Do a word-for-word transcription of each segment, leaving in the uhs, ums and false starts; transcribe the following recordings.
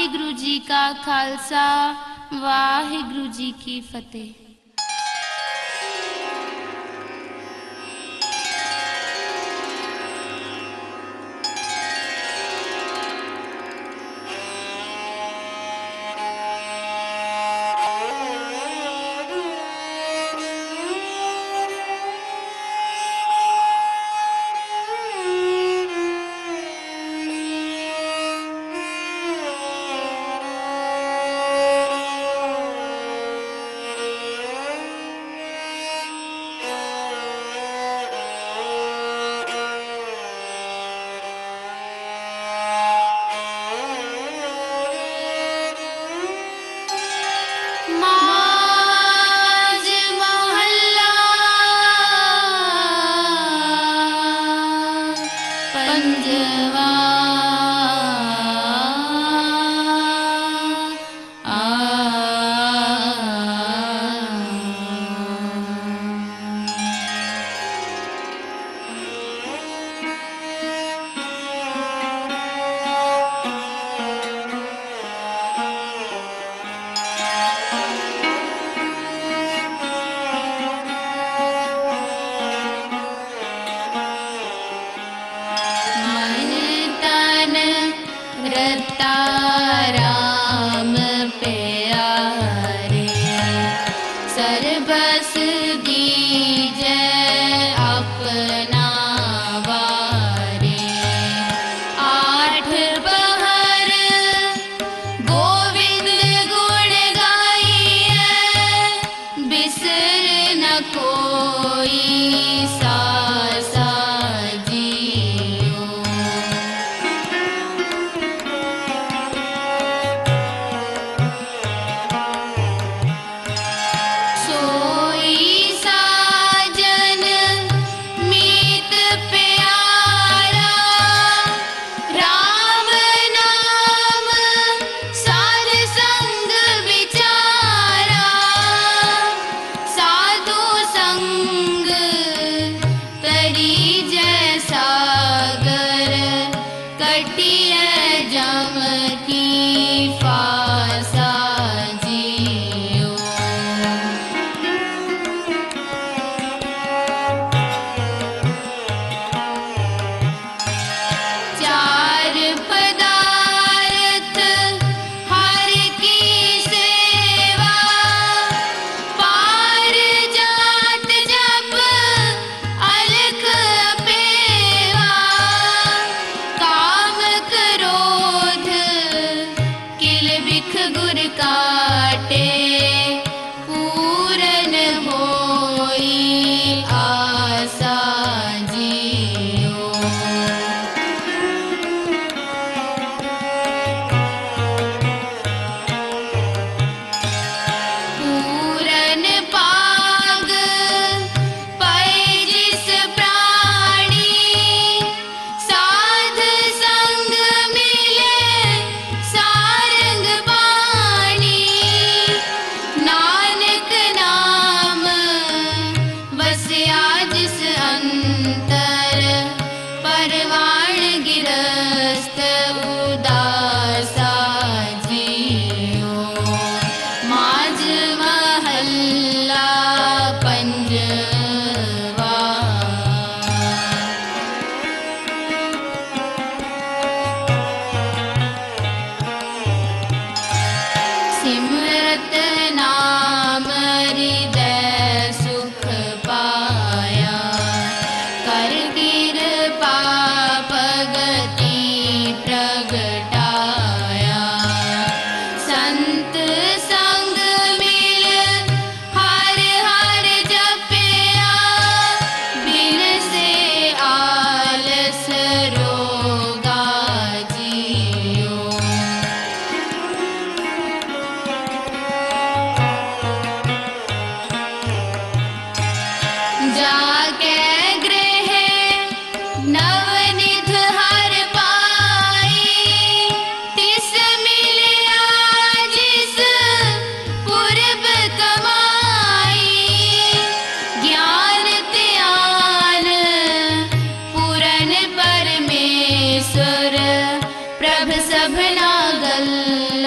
वाहिगुरु जी का खालसा, वाहिगुरु जी की फतेह। सब नागल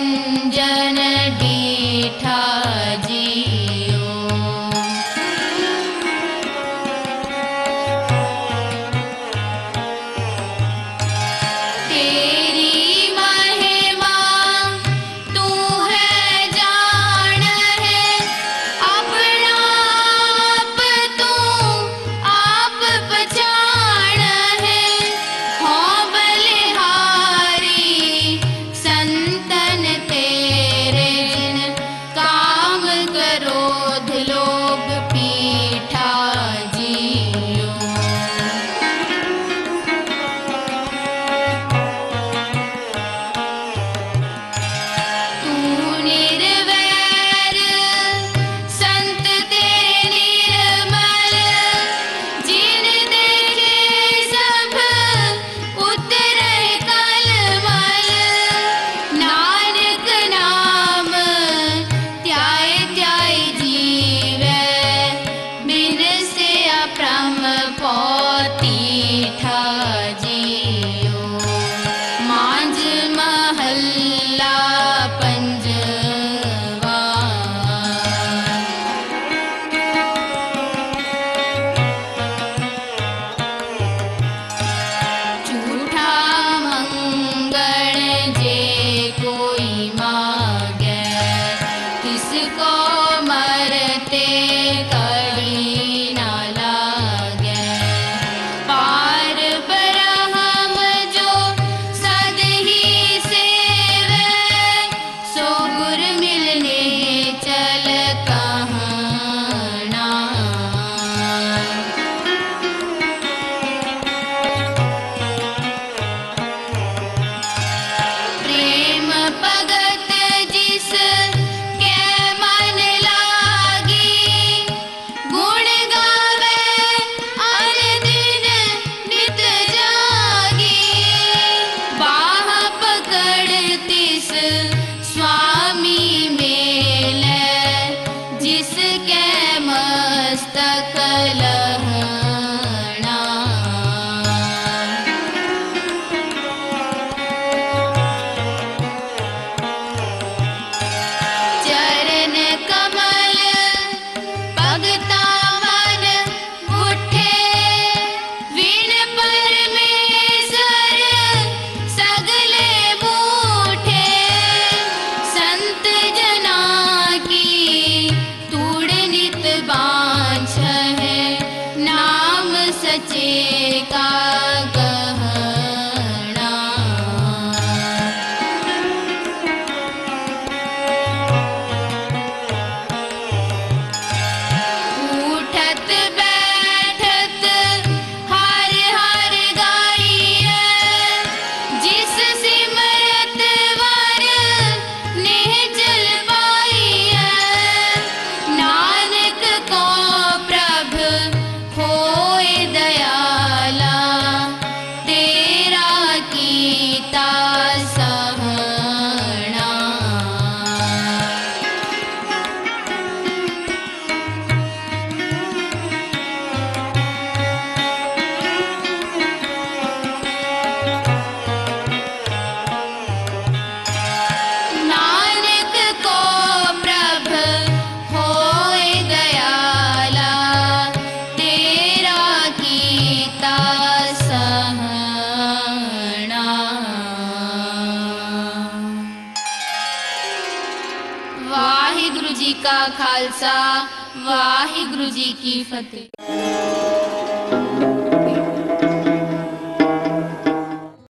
निरंजन डीठा जियो तेरी महिमा तू है जान है अपना आप तू आप पहचान है हो बलिहारी संतन तेरे काम क्रोध लोभ पीठा जियो तू निर्वैर संत तेरे निर्मल जिन देखे सब उतरे कलमल नानक नाम त्याय त्याय जीवे बिन से अप्रम पौतीठा जियो मांझ महल्ला पंजवा झूठा मंगल जे कोई मांगे किसको मरते कली ना लागे पार ब्रह्म जो सद ही सेवे सो गुर मिलने चल कहना प्रेम भगत जिस के मन लागी गुण गावे अर दिन नित जागी बाह पकड़ तिस स्वामी मेले जिसके मस्तक लहना चरण कमल पगतावन उठे विनपर में सर सगले बूठे संत जना की तूड़ नित बांछ है नाम सचे का गहना उठत बैठत हर हर गाइए जिस सिमरत वर निजल पाइए नानक को प्रभु होए दयाला तेरा कीता सहना नानक को प्रभु होए दयाला तेरा कीता सहना। वाहिगुरु जी का खालसा वाहिगुरु जी की फतेह।